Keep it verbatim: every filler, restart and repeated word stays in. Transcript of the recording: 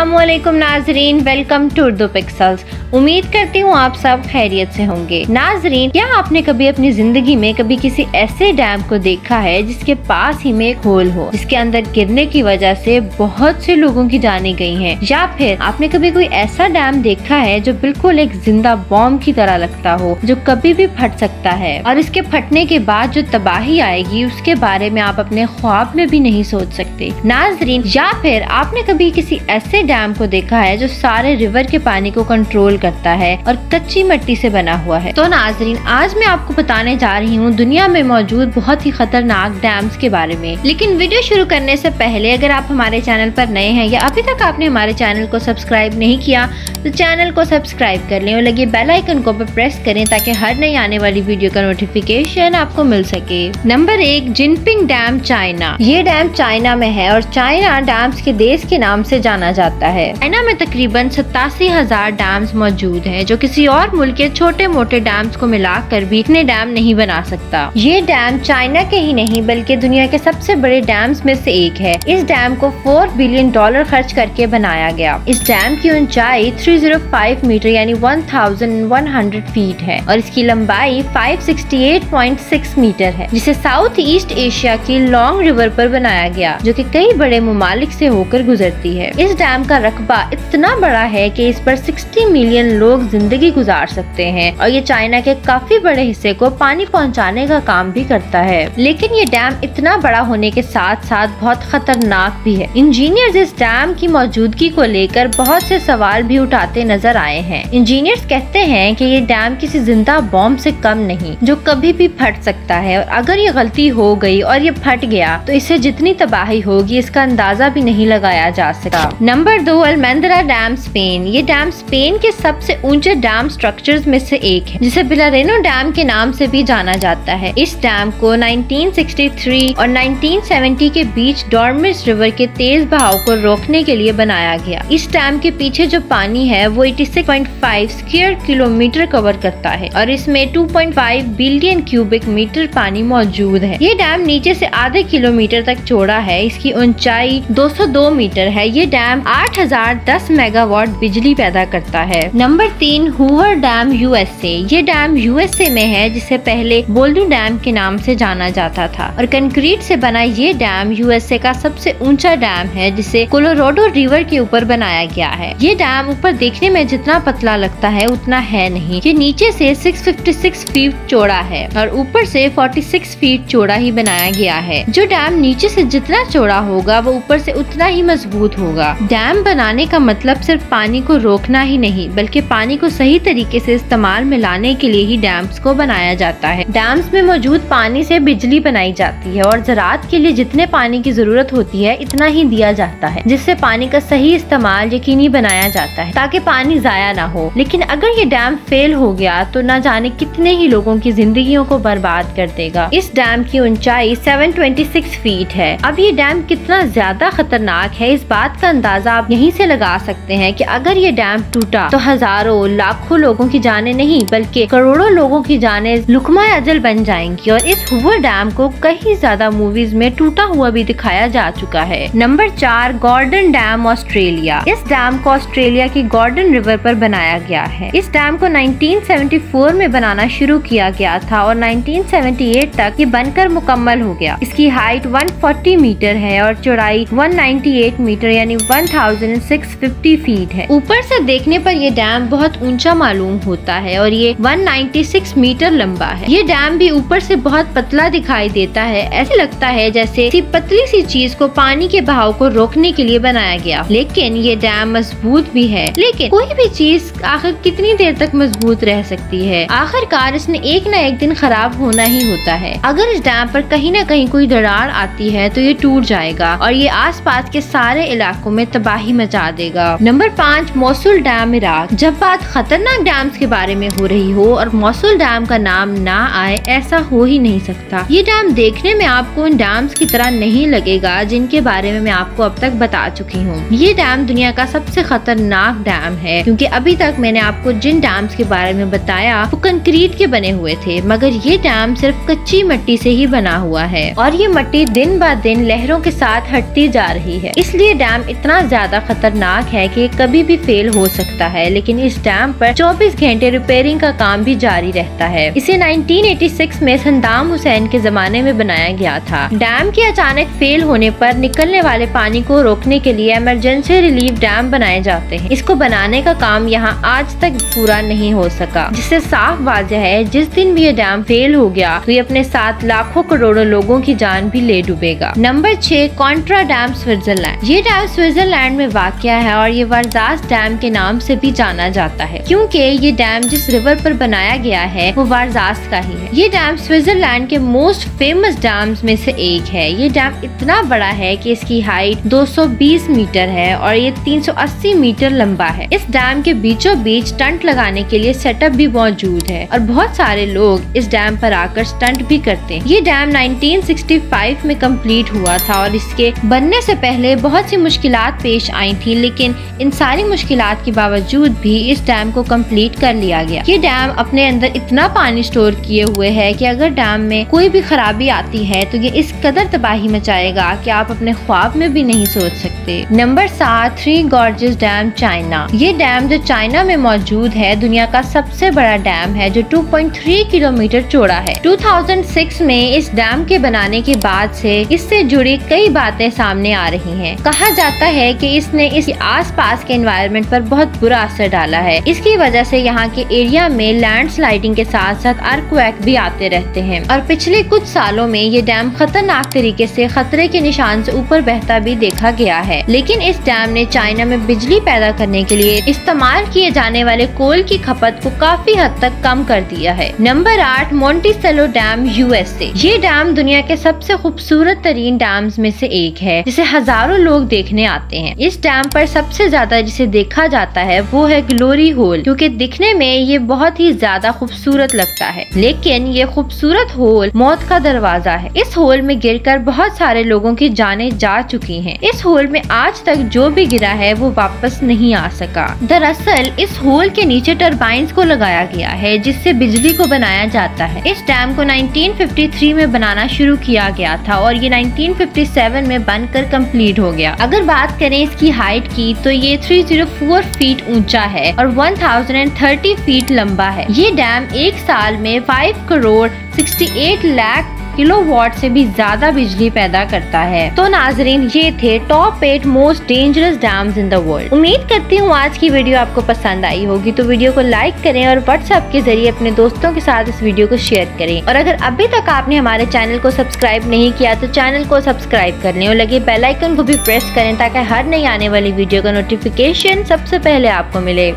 अस्सलामुअलैकुम नाजरीन, welcome to Urdu pixels. उम्मीद करती हूँ आप सब खैरियत से होंगे। नाजरीन, क्या आपने कभी अपनी जिंदगी में कभी किसी ऐसे डैम को देखा है जिसके पास ही में एक होल हो, जिसके अंदर गिरने की वजह से बहुत से लोगों की जानें गई हैं? या फिर आपने कभी कोई ऐसा डैम देखा है जो बिल्कुल एक जिंदा बॉम्ब की तरह लगता हो, जो कभी भी फट सकता है और इसके फटने के बाद जो तबाही आएगी उसके बारे में आप अपने ख्वाब में भी नहीं सोच सकते। नाजरीन, या फिर आपने कभी किसी ऐसे डैम को देखा है जो सारे रिवर के पानी को कंट्रोल करता है और कच्ची मिट्टी से बना हुआ है? तो नाजरीन, आज मैं आपको बताने जा रही हूँ दुनिया में मौजूद बहुत ही खतरनाक डैम्स के बारे में। लेकिन वीडियो शुरू करने से पहले अगर आप हमारे चैनल पर नए हैं या अभी तक आपने हमारे चैनल को सब्सक्राइब नहीं किया तो चैनल को सब्सक्राइब कर लें और लगे बेल आइकन को प्रेस करें ताकि हर नई आने वाली वीडियो का नोटिफिकेशन आपको मिल सके। नंबर एक, जिनपिंग डैम, चाइना। ये डैम चाइना में है और चाइना डैम्स के देश के नाम से जाना जाता है। चाइना में तकरीबन सतासी हजार डैम्स मौजूद हैं, जो किसी और मुल्क के छोटे मोटे डैम्स को मिलाकर भी इतने डैम नहीं बना सकता। ये डैम चाइना के ही नहीं बल्कि दुनिया के सबसे बड़े डैम्स में से एक है। इस डैम को फोर बिलियन डॉलर खर्च करके बनाया गया। इस डैम की ऊंचाई तीन सौ पाँच मीटर यानी ग्यारह सौ फीट है और इसकी लंबाई पाँच सौ अड़सठ पॉइंट छह मीटर है, जिसे साउथ ईस्ट एशिया की लॉन्ग रिवर पर बनाया गया जो कि कई बड़े मुमालिक से होकर गुजरती है। इस डैम का रकबा इतना बड़ा है कि इस पर साठ मिलियन लोग जिंदगी गुजार सकते हैं और ये चाइना के काफी बड़े हिस्से को पानी पहुंचाने का काम भी करता है। लेकिन ये डैम इतना बड़ा होने के साथ साथ बहुत खतरनाक भी है। इंजीनियर्स इस डैम की मौजूदगी को लेकर बहुत से सवाल भी उठाते नजर आए हैं। इंजीनियर्स कहते हैं कि ये डैम किसी जिंदा बॉम्ब से कम नहीं, जो कभी भी फट सकता है और अगर ये गलती हो गई और ये फट गया तो इससे जितनी तबाही होगी इसका अंदाजा भी नहीं लगाया जा सका। नंबर दो, अल्मेंद्रा डैम, स्पेन। ये डैम स्पेन के सबसे ऊंचे डैम स्ट्रक्चर्स में से एक है, जिसे विलारेनो डैम के नाम से भी जाना जाता है। इस डैम को उन्नीस सौ तिरसठ और उन्नीस सौ सत्तर के बीच डॉर्मेस रिवर के तेज बहाव को रोकने के लिए बनाया गया। इस डैम के पीछे जो पानी है वो छियासी पॉइंट पाँच स्क्वायर किलोमीटर कवर करता है और इसमें दो पॉइंट पाँच बिलियन क्यूबिक मीटर पानी मौजूद है। ये डैम नीचे से आधे किलोमीटर तक चौड़ा है। इसकी ऊंचाई दो सौ दो मीटर है। ये डैम आठ हजार दस मेगावाट बिजली पैदा करता है। नंबर तीन, हूवर डैम, यूएसए। ये डैम यूएसए में है, जिसे पहले बोल्डू डैम के नाम से जाना जाता था और कंक्रीट से बना ये डैम यूएसए का सबसे ऊंचा डैम है, जिसे कोलोराडो रिवर के ऊपर बनाया गया है। ये डैम ऊपर देखने में जितना पतला लगता है उतना है नहीं। ये नीचे से छह सौ छप्पन फीट चौड़ा है और ऊपर से छियालीस फीट चौड़ा ही बनाया गया है। जो डैम नीचे से जितना चौड़ा होगा वो ऊपर से उतना ही मजबूत होगा। डैम बनाने का मतलब सिर्फ पानी को रोकना ही नहीं बल्कि पानी को सही तरीके से इस्तेमाल में लाने के लिए ही डैम्स को बनाया जाता है। डैम्स में मौजूद पानी से बिजली बनाई जाती है और ज़राअत के लिए जितने पानी की जरूरत होती है इतना ही दिया जाता है, जिससे पानी का सही इस्तेमाल यकीनी बनाया जाता है ताकि पानी जाया ना हो। लेकिन अगर ये डैम फेल हो गया तो न जाने कितने ही लोगों की जिंदगियों को बर्बाद कर देगा। इस डैम की ऊंचाई सात सौ छब्बीस फीट है। अब ये डैम कितना ज्यादा खतरनाक है इस बात का अंदाजा आप यहीं से लगा सकते हैं कि अगर ये डैम टूटा तो हजारों लाखों लोगों की जानें नहीं बल्कि करोड़ों लोगों की जानें लुकमा अजल बन जाएंगी। और इस हूवर डैम को कहीं ज्यादा मूवीज में टूटा हुआ भी दिखाया जा चुका है। नंबर चार, गॉर्डन डैम, ऑस्ट्रेलिया। इस डैम को ऑस्ट्रेलिया की गॉर्डन रिवर पर बनाया गया है। इस डैम को उन्नीस सौ चौहत्तर में बनाना शुरू किया गया था और उन्नीस सौ अठहत्तर तक ये बनकर मुकम्मल हो गया। इसकी हाइट एक सौ चालीस मीटर है और चौड़ाई एक सौ अट्ठानवे मीटर यानी एक हजार छह सौ पचास फीट है। ऊपर से देखने पर ये डैम बहुत ऊंचा मालूम होता है और ये एक सौ छियानवे मीटर लंबा है। ये डैम भी ऊपर से बहुत पतला दिखाई देता है। ऐसे लगता है जैसे किसी पतली सी चीज को पानी के बहाव को रोकने के लिए बनाया गया। लेकिन ये डैम मजबूत भी है। लेकिन कोई भी चीज आखिर कितनी देर तक मजबूत रह सकती है? आखिरकार इसने एक न एक दिन खराब होना ही होता है। अगर इस डैम पर कहीं न कहीं कोई दरार आती है तो ये टूट जाएगा और ये आसपास के सारे इलाकों में तबाही मचा देगा। नंबर पाँच, मोसुल डैम, इराक। जब बात खतरनाक डैम्स के बारे में हो रही हो और मोसुल डैम का नाम ना आए ऐसा हो ही नहीं सकता। ये डैम देखने में आपको उन डैम्स की तरह नहीं लगेगा जिनके बारे में मैं आपको अब तक बता चुकी हूँ। ये डैम दुनिया का सबसे खतरनाक डैम है क्योंकि अभी तक मैंने आपको जिन डैम्स के बारे में बताया वो कंक्रीट के बने हुए थे, मगर ये डैम सिर्फ कच्ची मिट्टी से ही बना हुआ है और ये मिट्टी दिन ब दिन लहरों के साथ हटती जा रही है। इसलिए डैम इतना ज्यादा ज्यादा खतरनाक है कि कभी भी फेल हो सकता है, लेकिन इस डैम पर चौबीस घंटे रिपेयरिंग का काम भी जारी रहता है। इसे नाइनटीन एटी सिक्स में सद्दाम हुसैन के जमाने में बनाया गया था। डैम के अचानक फेल होने पर निकलने वाले पानी को रोकने के लिए इमरजेंसी रिलीफ डैम बनाए जाते हैं। इसको बनाने का काम यहाँ आज तक पूरा नहीं हो सका, जिससे साफ वाजह है जिस दिन भी ये डैम फेल हो गया तो ये अपने साथ लाखों करोड़ों लोगों की जान भी ले डूबेगा। नंबर छह, कॉन्ट्रा डैम, स्विट्जरलैंड। ये डैम स्विट्जरलैंड में वाक़िया है और ये वारदास डैम के नाम से भी जाना जाता है, क्योंकि ये डैम जिस रिवर पर बनाया गया है वो वारदास का ही है। ये डैम स्विट्जरलैंड के मोस्ट फेमस डैम्स में से एक है। ये डैम इतना बड़ा है कि इसकी हाइट दो सौ बीस मीटर है और ये तीन सौ अस्सी मीटर लंबा है। इस डैम के बीचों बीच स्टंट लगाने के लिए सेटअप भी मौजूद है और बहुत सारे लोग इस डैम पर आकर स्टंट भी करते हैं। ये डैम नाइनटीन सिक्सटी फाइव में कंप्लीट हुआ था और इसके बनने से पहले बहुत सी मुश्किलात पेश आई थी, लेकिन इन सारी मुश्किलात के बावजूद भी इस डैम को कंप्लीट कर लिया गया। ये डैम अपने अंदर इतना पानी स्टोर किए हुए है कि अगर डैम में कोई भी खराबी आती है तो ये इस कदर तबाही मचाएगा कि आप अपने ख्वाब में भी नहीं सोच सकते। नंबर सात, थ्री गॉर्जेस डैम, चाइना। ये डैम जो चाइना में मौजूद है दुनिया का सबसे बड़ा डैम है जो टू पॉइंट थ्री किलोमीटर चौड़ा है। टू थाउजेंड सिक्स में इस डैम के बनाने के बाद से इससे जुड़ी कई बातें सामने आ रही हैं। कहा जाता है कि इसने इसके आसपास के एनवायरनमेंट पर बहुत बुरा असर डाला है। इसकी वजह से यहाँ के एरिया में लैंडस्लाइडिंग के साथ साथ अर्थक्वेक भी आते रहते हैं और पिछले कुछ सालों में ये डैम खतरनाक तरीके से खतरे के निशान से ऊपर बहता भी देखा गया है। लेकिन इस डैम ने चाइना में बिजली पैदा करने के लिए इस्तेमाल किए जाने वाले कोल की खपत को काफी हद तक कम कर दिया है। नंबर आठ, मोंटिसेलो डैम, यूएसए। ये डैम दुनिया के सबसे खूबसूरत तरीन डैम्स में से एक है जिसे हजारों लोग देखने आते हैं। इस डैम पर सबसे ज्यादा जिसे देखा जाता है वो है ग्लोरी होल, क्योंकि दिखने में ये बहुत ही ज्यादा खूबसूरत लगता है, लेकिन ये खूबसूरत होल मौत का दरवाजा है। इस होल में गिरकर बहुत सारे लोगों की जानें जा चुकी हैं। इस होल में आज तक जो भी गिरा है वो वापस नहीं आ सका। दरअसल इस होल के नीचे टर्बाइंस को लगाया गया है जिससे बिजली को बनाया जाता है। इस डैम को नाइनटीन फिफ्टी थ्री में बनाना शुरू किया गया था और ये नाइनटीन फिफ्टी सेवन में बनकर कंप्लीट हो गया। अगर बात करें इसकी हाइट की तो ये तीन सौ चार फीट ऊंचा है और एक हज़ार तीस फीट लंबा है। ये डैम एक साल में पाँच करोड़ अड़सठ लाख किलोवाट से भी ज्यादा बिजली पैदा करता है। तो नाजरीन, ये थे top eight most dangerous dams in the world. उम्मीद करती हूँ आज की वीडियो आपको पसंद आई होगी, तो वीडियो को लाइक करें और व्हाट्सएप के जरिए अपने दोस्तों के साथ इस वीडियो को शेयर करें। और अगर अभी तक आपने हमारे चैनल को सब्सक्राइब नहीं किया तो चैनल को सब्सक्राइब कर लें और लगे बेल आइकन को भी प्रेस करें ताकि हर नई आने वाली वीडियो का नोटिफिकेशन सबसे पहले आपको मिले।